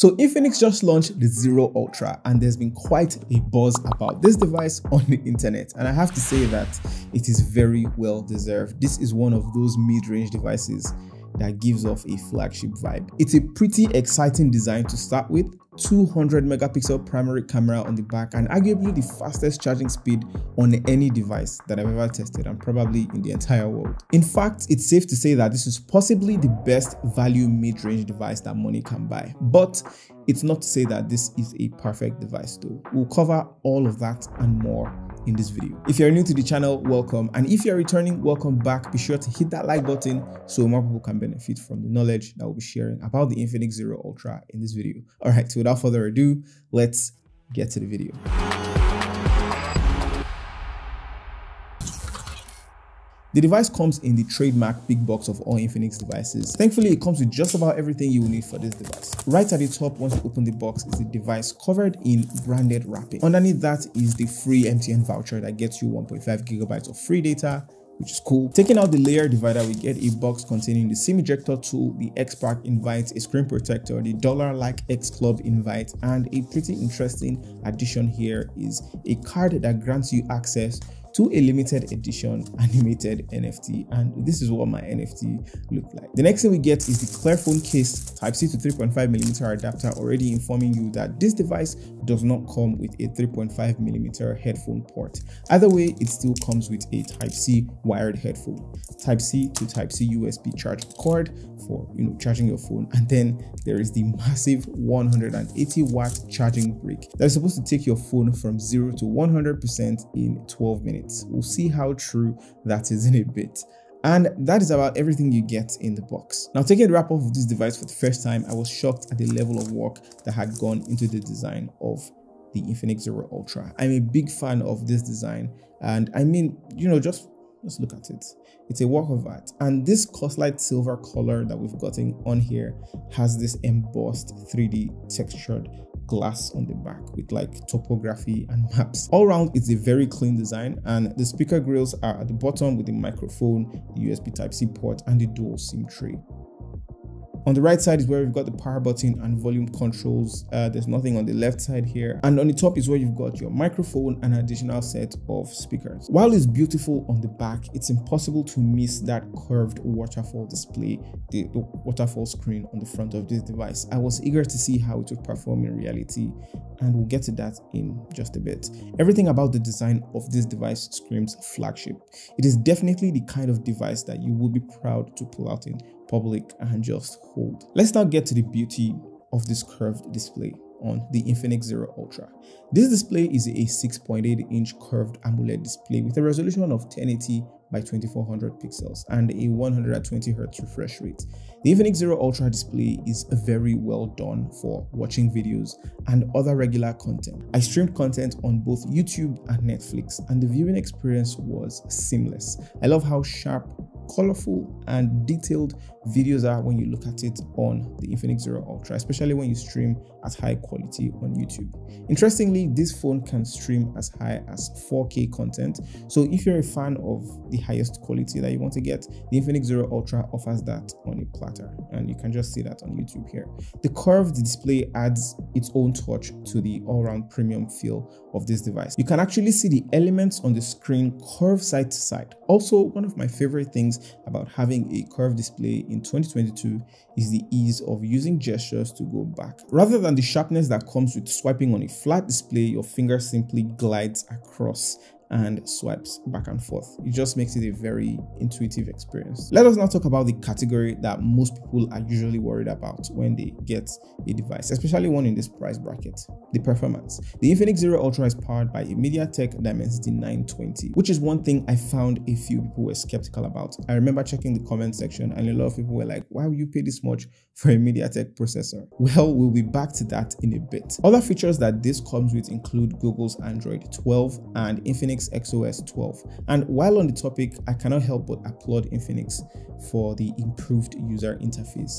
So Infinix just launched the Zero Ultra, and there's been quite a buzz about this device on the internet. And I have to say that it is very well deserved. This is one of those mid-range devices that gives off a flagship vibe. It's a pretty exciting design to start with. 200 megapixel primary camera on the back and arguably the fastest charging speed on any device that I've ever tested, and probably in the entire world. In fact, it's safe to say that this is possibly the best value mid-range device that money can buy. But it's not to say that this is a perfect device though. We'll cover all of that and more in this video. If you're new to the channel, welcome. And if you're returning, welcome back. Be sure to hit that like button so more people can benefit from the knowledge that we'll be sharing about the Infinix Zero Ultra in this video. All right, without further ado, let's get to the video. The device comes in the trademark big box of all Infinix devices. Thankfully, it comes with just about everything you will need for this device. Right at the top, once you open the box, is the device covered in branded wrapping. Underneath that is the free MTN voucher that gets you 1.5 gigabytes of free data, which is cool. Taking out the layer divider, we get a box containing the SIM ejector tool, the X-Pack invite, a screen protector, the $like X-Club invite, and a pretty interesting addition here is a card that grants you access to a limited edition animated NFT, and this is what my NFT looked like. The next thing we get is the clear phone case, Type-C to 3.5mm adapter, already informing you that this device does not come with a 3.5mm headphone port. Either way, it still comes with a Type-C wired headphone, Type-C to Type-C USB charge cord for charging your phone, and then there is the massive 180 watt charging brick that's supposed to take your phone from 0 to 100% in 12 minutes. We'll see how true that is in a bit. And that is about everything you get in the box. Now, taking a wrap-up of this device for the first time, I was shocked at the level of work that had gone into the design of the Infinix Zero Ultra. I'm a big fan of this design, and I mean, just look at it. It's a work of art. And this Coslight silver color that we've gotten on here has this embossed 3D textured glass on the back with like topography and maps. All around, it's a very clean design, and the speaker grills are at the bottom with the microphone, the USB Type-C port, and the dual SIM tray. On the right side is where we've got the power button and volume controls. There's nothing on the left side here. And on the top is where you've got your microphone and an additional set of speakers. While it's beautiful on the back, it's impossible to miss that curved waterfall display, the waterfall screen on the front of this device. I was eager to see how it would perform in reality, and we'll get to that in just a bit. Everything about the design of this device screams flagship. It is definitely the kind of device that you would be proud to pull out in public and just hold. Let's now get to the beauty of this curved display on the Infinix Zero Ultra. This display is a 6.8 inch curved AMOLED display with a resolution of 1080 by 2400 pixels and a 120 Hz refresh rate. The Infinix Zero Ultra display is very well done for watching videos and other regular content. I streamed content on both YouTube and Netflix, and the viewing experience was seamless. I love how sharp, colorful, and detailed videos are when you look at it on the Infinix Zero Ultra, especially when you stream at high quality on YouTube. Interestingly, this phone can stream as high as 4K content, so if you're a fan of the highest quality that you want to get, the Infinix Zero Ultra offers that on a platter, and you can just see that on YouTube here. The curved display adds its own touch to the all-round premium feel of this device. You can actually see the elements on the screen curve side to side. Also, one of my favorite things about having a curved display in 2022 is the ease of using gestures to go back. Rather than the sharpness that comes with swiping on a flat display, your finger simply glides across and swipes back and forth. It just makes it a very intuitive experience. Let us now talk about the category that most people are usually worried about when they get a device, especially one in this price bracket: the performance. The Infinix Zero Ultra is powered by a MediaTek Dimensity 920, which is one thing I found a few people were skeptical about. I remember checking the comment section, and a lot of people were like, why would you pay this much for a MediaTek processor? Well, we'll be back to that in a bit. Other features that this comes with include Google's Android 12 and Infinix XOS 12. And while on the topic, I cannot help but applaud Infinix for the improved user interface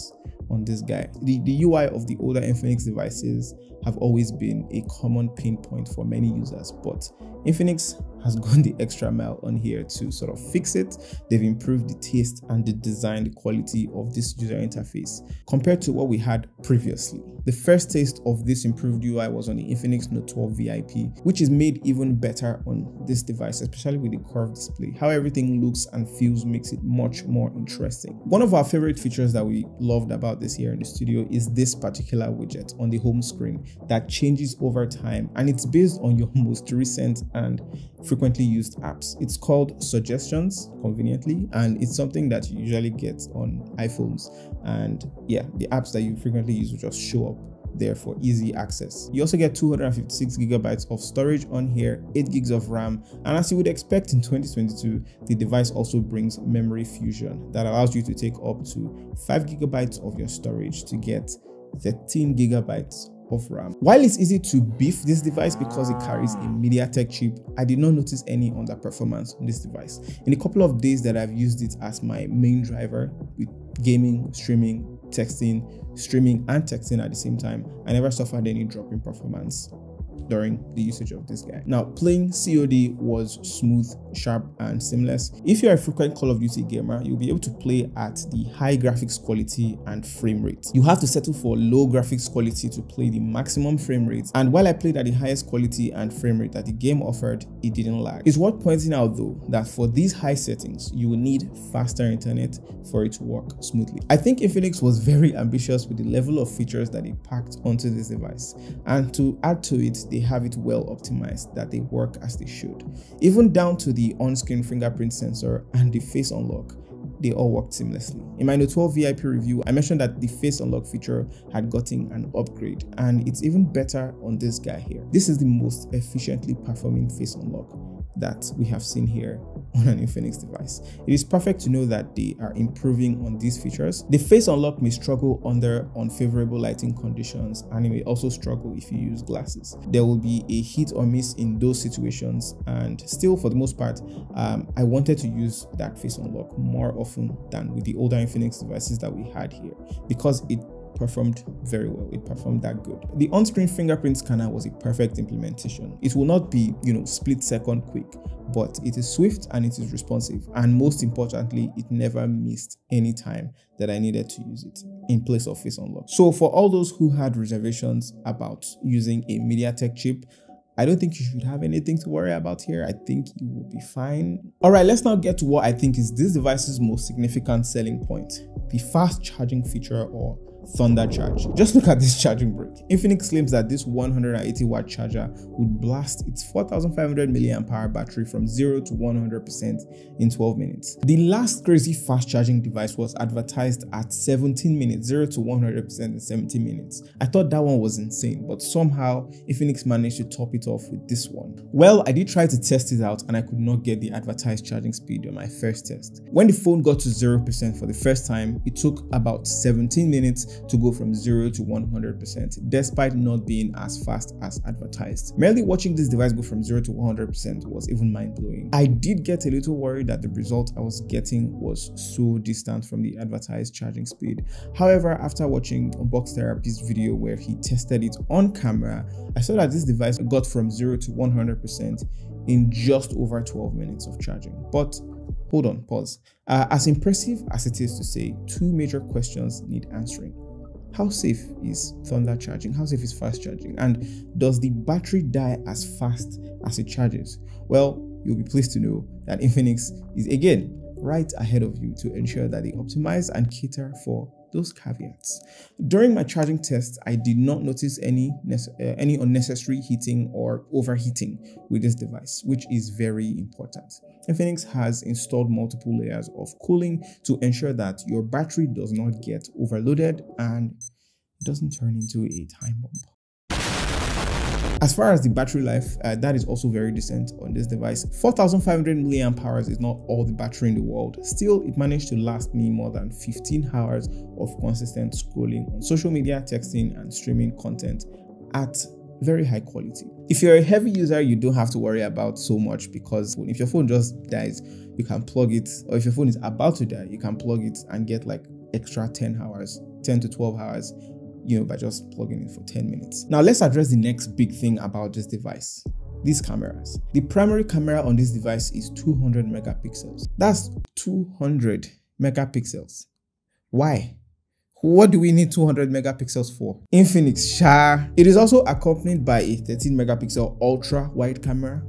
on this guy. The UI of the older Infinix devices have always been a common pain point for many users, but Infinix has gone the extra mile on here to sort of fix it. They've improved the taste and the design, the quality of this user interface compared to what we had previously. The first taste of this improved UI was on the Infinix Note 12 VIP, which is made even better on this device, especially with the curved display. How everything looks and feels makes it much more interesting. One of our favorite features that we loved about this here in the studio is this particular widget on the home screen that changes over time, and it's based on your most recent and frequently used apps. It's called Suggestions, conveniently, and it's something that you usually get on iPhones, and yeah, the apps that you frequently use will just show up there for easy access. You also get 256 gigabytes of storage on here, 8 gigs of RAM, and as you would expect in 2022, the device also brings memory fusion that allows you to take up to 5 gigabytes of your storage to get 13 gigabytes of RAM. While it's easy to beef this device because it carries a MediaTek chip, I did not notice any underperformance on this device. In a couple of days that I've used it as my main driver with gaming, streaming, texting, streaming and texting at the same time, I never suffered any drop in performance during the usage of this guy. Now, playing COD was smooth, sharp and seamless. If you're a frequent Call of Duty gamer, you'll be able to play at the high graphics quality and frame rate. You have to settle for low graphics quality to play the maximum frame rate, and while I played at the highest quality and frame rate that the game offered, it didn't lag. It's worth pointing out though that for these high settings, you will need faster internet for it to work smoothly. I think Infinix was very ambitious with the level of features that they packed onto this device, and to add to it, they have it well optimized that they work as they should. Even down to the on-screen fingerprint sensor and the face unlock, they all worked seamlessly. In my Note 12 VIP review, I mentioned that the face unlock feature had gotten an upgrade, and it's even better on this guy here. This is the most efficiently performing face unlock that we have seen here on an Infinix device. It is perfect to know that they are improving on these features. The face unlock may struggle under unfavorable lighting conditions, and it may also struggle if you use glasses. There will be a hit or miss in those situations, and still for the most part, I wanted to use that face unlock more often than with the older Infinix devices that we had here, because it performed very well. It performed that good. The on-screen fingerprint scanner was a perfect implementation. It will not be, split second quick, but it is swift and it is responsive. And most importantly, it never missed any time that I needed to use it in place of face unlock. So for all those who had reservations about using a MediaTek chip, I don't think you should have anything to worry about here. I think you will be fine. All right, let's now get to what I think is this device's most significant selling point, the fast charging feature, or Thunder charge. Just look at this charging brick. Infinix claims that this 180 watt charger would blast its 4,500 mAh battery from 0 to 100% in 12 minutes. The last crazy fast charging device was advertised at 17 minutes, 0 to 100% in 17 minutes. I thought that one was insane, but somehow Infinix managed to top it off with this one. Well, I did try to test it out and I could not get the advertised charging speed on my first test. When the phone got to 0% for the first time, it took about 17 minutes to go from 0 to 100%, despite not being as fast as advertised. Merely watching this device go from 0 to 100% was even mind-blowing. I did get a little worried that the result I was getting was so distant from the advertised charging speed. However, after watching Unbox Therapy's video where he tested it on camera, I saw that this device got from 0 to 100% in just over 12 minutes of charging. But hold on, pause. As impressive as it is to say, two major questions need answering. How safe is Thunder charging? How safe is fast charging? And does the battery die as fast as it charges? Well, you'll be pleased to know that Infinix is again right ahead of you to ensure that they optimize and cater for those caveats. During my charging test, I did not notice any unnecessary heating or overheating with this device, which is very important. Infinix has installed multiple layers of cooling to ensure that your battery does not get overloaded and doesn't turn into a time bomb. As far as the battery life, that is also very decent on this device. 4,500 mAh is not all the battery in the world. Still, it managed to last me more than 15 hours of consistent scrolling on social media, texting, and streaming content at very high quality. If you're a heavy user, you don't have to worry about so much, because if your phone just dies, you can plug it, or if your phone is about to die, you can plug it and get like extra 10 hours 10 to 12 hours, you know, by just plugging in for 10 minutes. Now let's address the next big thing about this device. These cameras. The primary camera on this device is 200 megapixels. That's 200 megapixels. Why? What do we need 200 megapixels for? Infinix, sha. It is also accompanied by a 13 megapixel ultra wide camera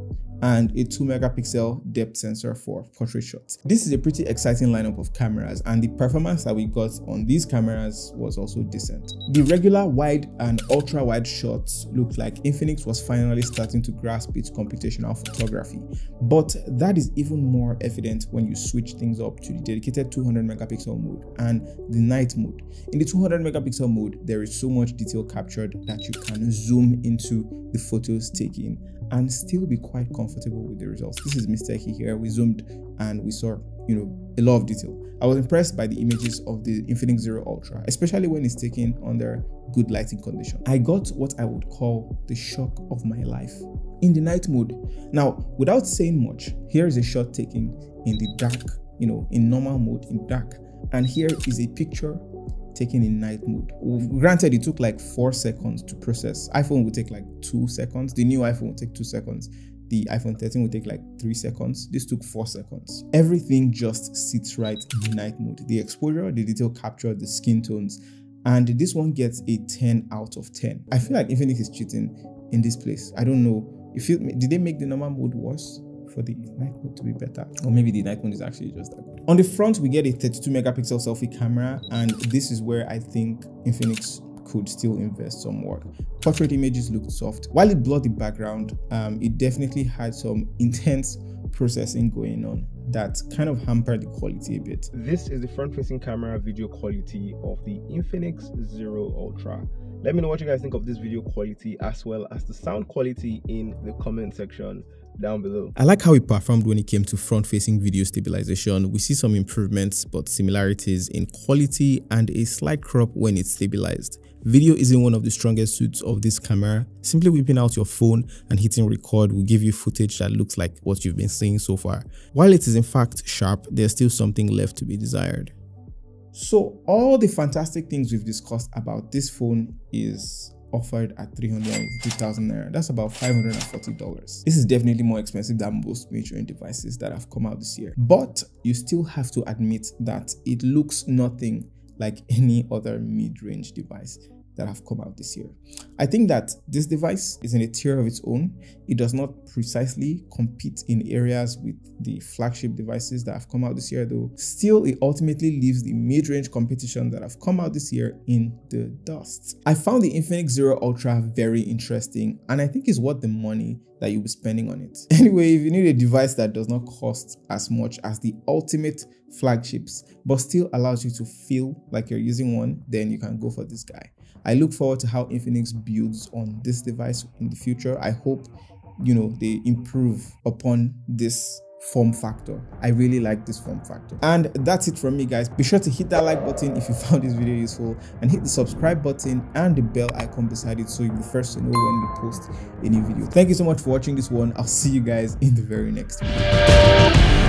and a 2 megapixel depth sensor for portrait shots. This is a pretty exciting lineup of cameras, and the performance that we got on these cameras was also decent. The regular wide and ultra wide shots looked like Infinix was finally starting to grasp its computational photography, but that is even more evident when you switch things up to the dedicated 200 megapixel mode and the night mode. In the 200 megapixel mode, there is so much detail captured that you can zoom into the photos taken and still be quite comfortable with the results. This is Mr. Eki here. We zoomed and we saw, you know, a lot of detail. I was impressed by the images of the Infinix Zero Ultra, especially when it's taken under good lighting conditions. I got what I would call the shock of my life in the night mode. Now, without saying much, here is a shot taken in the dark, you know, in normal mode, in dark. And here is a picture taken in night mode. Granted, it took like 4 seconds to process. iPhone would take like 2 seconds. The new iPhone would take 2 seconds. The iPhone 13 would take like 3 seconds. This took 4 seconds. Everything just sits right in night mode. The exposure, the detail capture, the skin tones, and this one gets a 10 out of 10. I feel like Infinix is cheating in this place. I don't know. Did they make the normal mode worse for the night mode to be better? Or maybe the night mode is actually just that good. On the front, we get a 32 megapixel selfie camera, and this is where I think Infinix could still invest some work. Portrait images looked soft. While it blurred the background, it definitely had some intense processing going on that kind of hampered the quality a bit. This is the front-facing camera video quality of the Infinix Zero Ultra. Let me know what you guys think of this video quality as well as the sound quality in the comment section down below. I like how it performed when it came to front-facing video stabilization. We see some improvements but similarities in quality and a slight crop when it's stabilized. Video isn't one of the strongest suits of this camera. Simply whipping out your phone and hitting record will give you footage that looks like what you've been seeing so far. While it is in fact sharp, there's still something left to be desired. So all the fantastic things we've discussed about this phone is offered at 382,000 naira. That's about $540. This is definitely more expensive than most mid-range devices that have come out this year. But you still have to admit that it looks nothing like any other mid-range device that have come out this year. I think that this device is in a tier of its own. It does not precisely compete in areas with the flagship devices that have come out this year, though. Still, it ultimately leaves the mid-range competition that have come out this year in the dust. I found the Infinix Zero Ultra very interesting, and I think it's worth the money that you'll be spending on it. Anyway, if you need a device that does not cost as much as the ultimate flagships, but still allows you to feel like you're using one, then you can go for this guy. I look forward to how Infinix builds on this device in the future. I hope, you know, they improve upon this form factor. I really like this form factor. And that's it from me, guys. Be sure to hit that like button if you found this video useful, and hit the subscribe button and the bell icon beside it so you'll be first to know when we post a new video. Thank you so much for watching this one. I'll see you guys in the very next video.